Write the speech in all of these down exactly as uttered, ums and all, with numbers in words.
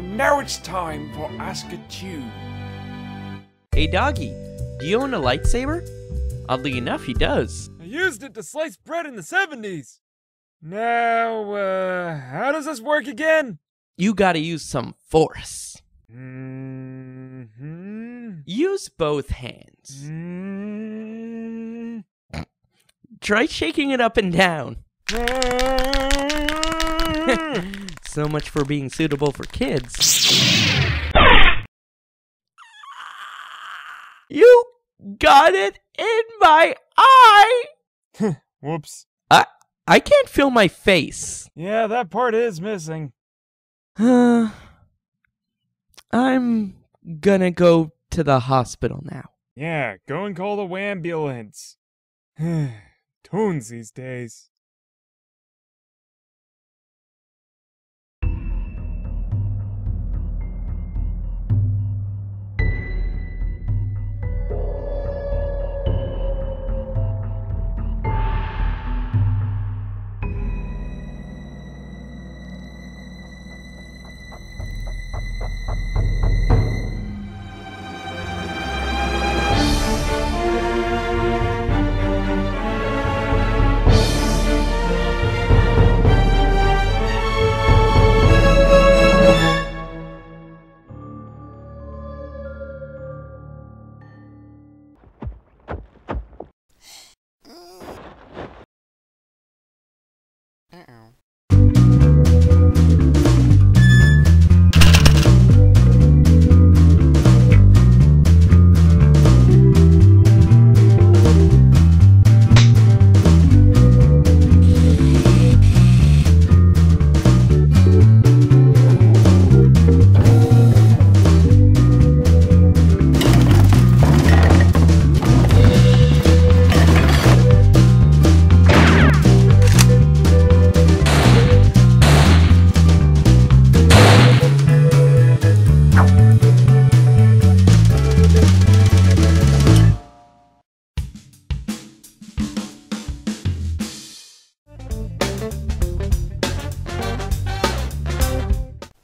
And now it's time for Ask a Chew. Hey doggy, do you own a lightsaber? Oddly enough, he does. I used it to slice bread in the seventies. Now, uh, how does this work again? You gotta use some force. Mm-hmm. Use both hands. Mm-hmm. Try shaking it up and down. Mm-hmm. So much for being suitable for kids. You got it in my eye! Whoops. I, I can't feel my face. Yeah, that part is missing. Uh, I'm gonna go to the hospital now. Yeah, go and call the wambulance. Tunes these days.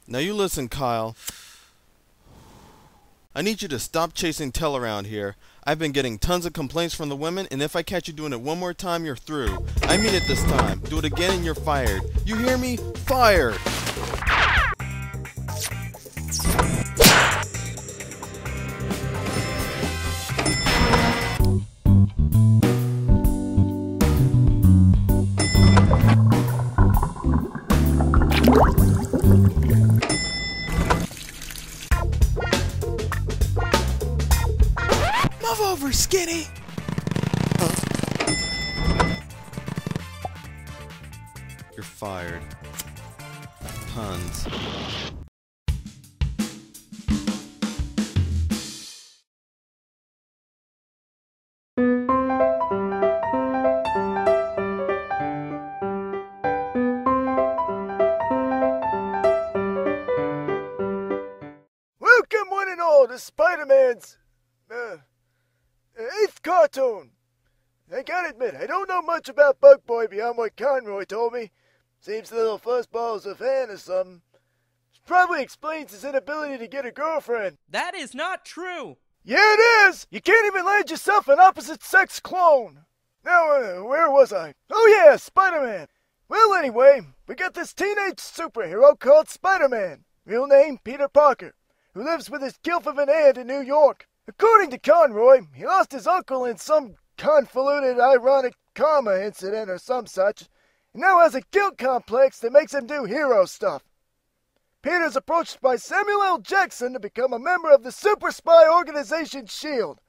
Now you listen, Kyle. I need you to stop chasing Tell around here. I've been getting tons of complaints from the women, and if I catch you doing it one more time, you're through. I mean it this time. Do it again and you're fired. You hear me? Fired! Skinny. Oh. You're fired. Puns. Welcome one and all to Spider-Man's uh, eighth cartoon. I gotta admit, I don't know much about Bug Boy beyond what Conroy told me. Seems the little fuzzball's a fan or something. Which probably explains his inability to get a girlfriend. That is not true! Yeah, it is! You can't even land yourself an opposite-sex clone! Now, uh, where was I? Oh yeah, Spider-Man! Well, anyway, we got this teenage superhero called Spider-Man, real name Peter Parker, who lives with his gilf of an aunt in New York. According to Conroy, he lost his uncle in some convoluted ironic karma incident or some such, and now has a guilt complex that makes him do hero stuff. Peter's approached by Samuel L. Jackson to become a member of the super spy organization SHIELD,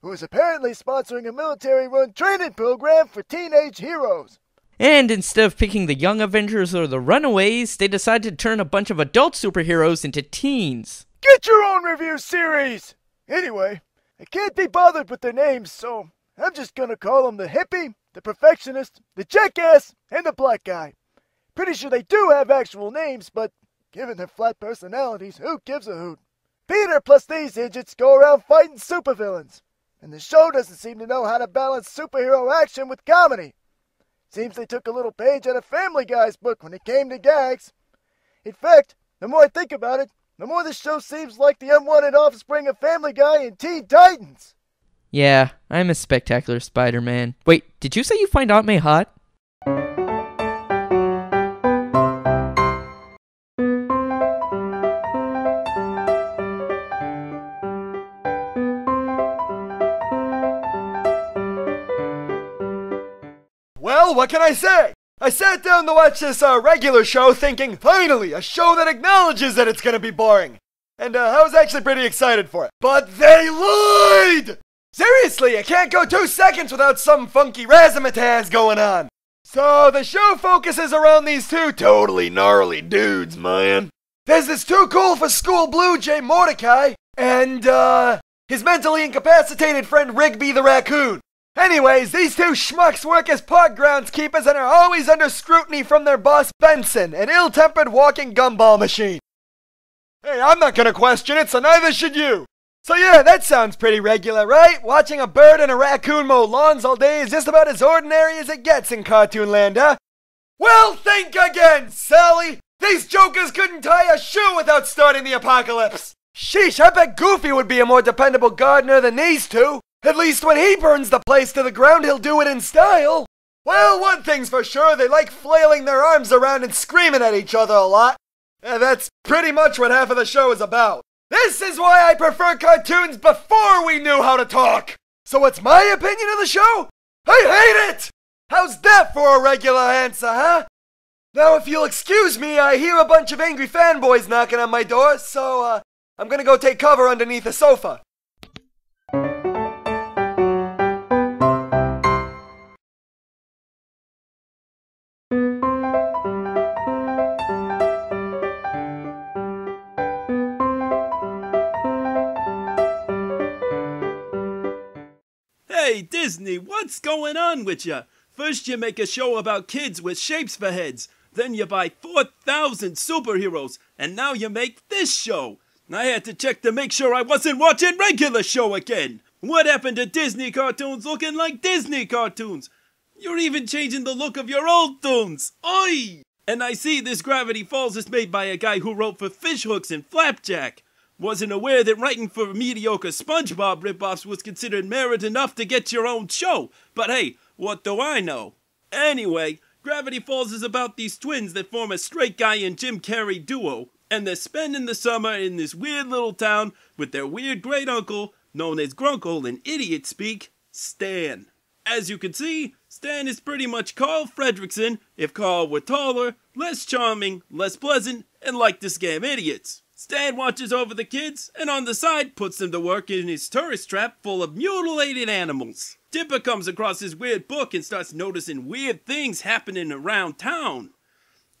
who is apparently sponsoring a military-run training program for teenage heroes. And instead of picking the Young Avengers or the Runaways, they decided to turn a bunch of adult superheroes into teens. Get your own review series! Anyway, I can't be bothered with their names, so I'm just gonna call them the hippie, the perfectionist, the jackass, and the black guy. Pretty sure they do have actual names, but given their flat personalities, who gives a hoot? Peter plus these idiots go around fighting supervillains, and the show doesn't seem to know how to balance superhero action with comedy. Seems they took a little page out of Family Guy's book when it came to gags. In fact, the more I think about it, No more this show seems like the unwanted offspring of Family Guy and Teen Titans. Yeah, I miss Spectacular Spider-Man. Wait, did you say you find Aunt May hot? Well, what can I say? I sat down to watch this uh, regular show thinking, finally, a show that acknowledges that it's gonna be boring. And uh, I was actually pretty excited for it. But they lied! Seriously, I can't go two seconds without some funky razzmatazz going on. So the show focuses around these two totally gnarly dudes, man. There's this too cool for school blue Jay Mordecai and, uh, his mentally incapacitated friend Rigby the raccoon. Anyways, these two schmucks work as park groundskeepers and are always under scrutiny from their boss Benson, an ill-tempered walking gumball machine. Hey, I'm not gonna question it, so neither should you. So yeah, that sounds pretty regular, right? Watching a bird and a raccoon mow lawns all day is just about as ordinary as it gets in Cartoon Land, huh? Well, think again, Sally! These jokers couldn't tie a shoe without starting the apocalypse! Sheesh, I bet Goofy would be a more dependable gardener than these two! At least when he burns the place to the ground, he'll do it in style. Well, one thing's for sure, they like flailing their arms around and screaming at each other a lot. And that's pretty much what half of the show is about. This is why I prefer cartoons before we knew how to talk. So what's my opinion of the show? I hate it! How's that for a regular answer, huh? Now, if you'll excuse me, I hear a bunch of angry fanboys knocking on my door, so, uh, I'm gonna go take cover underneath the sofa. Hey, Disney, what's going on with ya? First you make a show about kids with shapes for heads, then you buy four thousand superheroes, and now you make this show. I had to check to make sure I wasn't watching Regular Show again. What happened to Disney cartoons looking like Disney cartoons? You're even changing the look of your old toons. Oi! And I see this Gravity Falls is made by a guy who wrote for Fish Hooks and Flapjack. Wasn't aware that writing for mediocre SpongeBob ripoffs was considered merit enough to get your own show. But hey, what do I know? Anyway, Gravity Falls is about these twins that form a straight guy and Jim Carrey duo, and they're spending the summer in this weird little town with their weird great uncle, known as Grunkle in idiot speak, Stan. As you can see, Stan is pretty much Carl Fredricksen if Carl were taller, less charming, less pleasant, and like to scam idiots. Stan watches over the kids, and on the side puts them to work in his tourist trap full of mutilated animals. Dipper comes across his weird book and starts noticing weird things happening around town.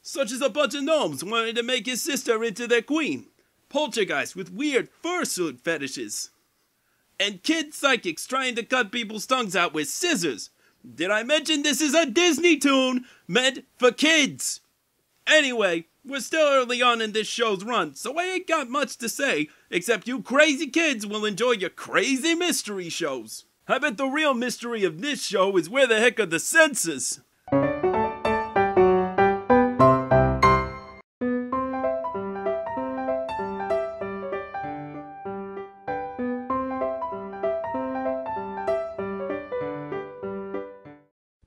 Such as a bunch of gnomes wanting to make his sister into their queen. Poltergeists with weird fursuit fetishes. And kid psychics trying to cut people's tongues out with scissors. Did I mention this is a Disney toon meant for kids? Anyway, we're still early on in this show's run, so I ain't got much to say, except you crazy kids will enjoy your crazy mystery shows. I bet the real mystery of this show is where the heck are the censors?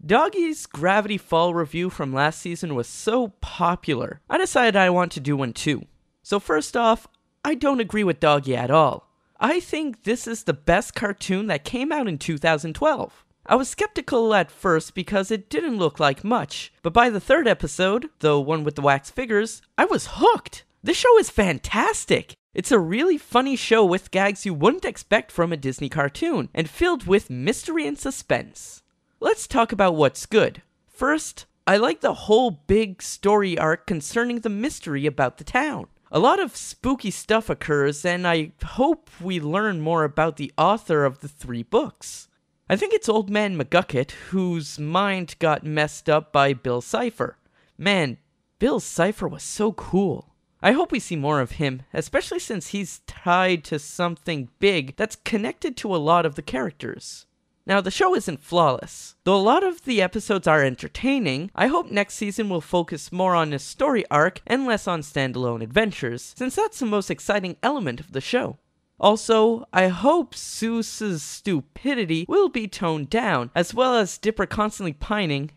Doggie's Gravity Falls review from last season was so popular, I decided I want to do one too. So first off, I don't agree with Doggie at all. I think this is the best cartoon that came out in two thousand twelve. I was skeptical at first because it didn't look like much, but by the third episode, the one with the wax figures, I was hooked. This show is fantastic. It's a really funny show with gags you wouldn't expect from a Disney cartoon, and filled with mystery and suspense. Let's talk about what's good. First, I like the whole big story arc concerning the mystery about the town. A lot of spooky stuff occurs, and I hope we learn more about the author of the three books. I think it's Old Man McGucket, whose mind got messed up by Bill Cipher. Man, Bill Cipher was so cool. I hope we see more of him, especially since he's tied to something big that's connected to a lot of the characters. Now, the show isn't flawless. Though a lot of the episodes are entertaining, I hope next season will focus more on a story arc and less on standalone adventures, since that's the most exciting element of the show. Also, I hope Seuss's stupidity will be toned down, as well as Dipper constantly pining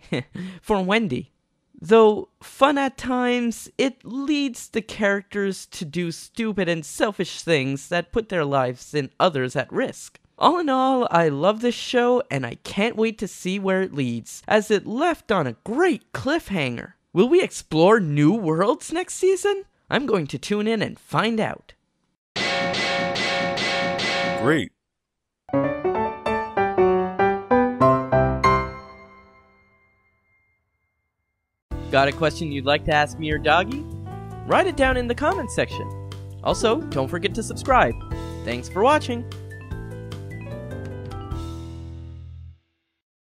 for Wendy. Though fun at times, it leads the characters to do stupid and selfish things that put their lives and others at risk. All in all, I love this show, and I can't wait to see where it leads, as it left on a great cliffhanger. Will we explore new worlds next season? I'm going to tune in and find out. Great. Got a question you'd like to ask me or Doggy? Write it down in the comments section. Also, don't forget to subscribe. Thanks for watching.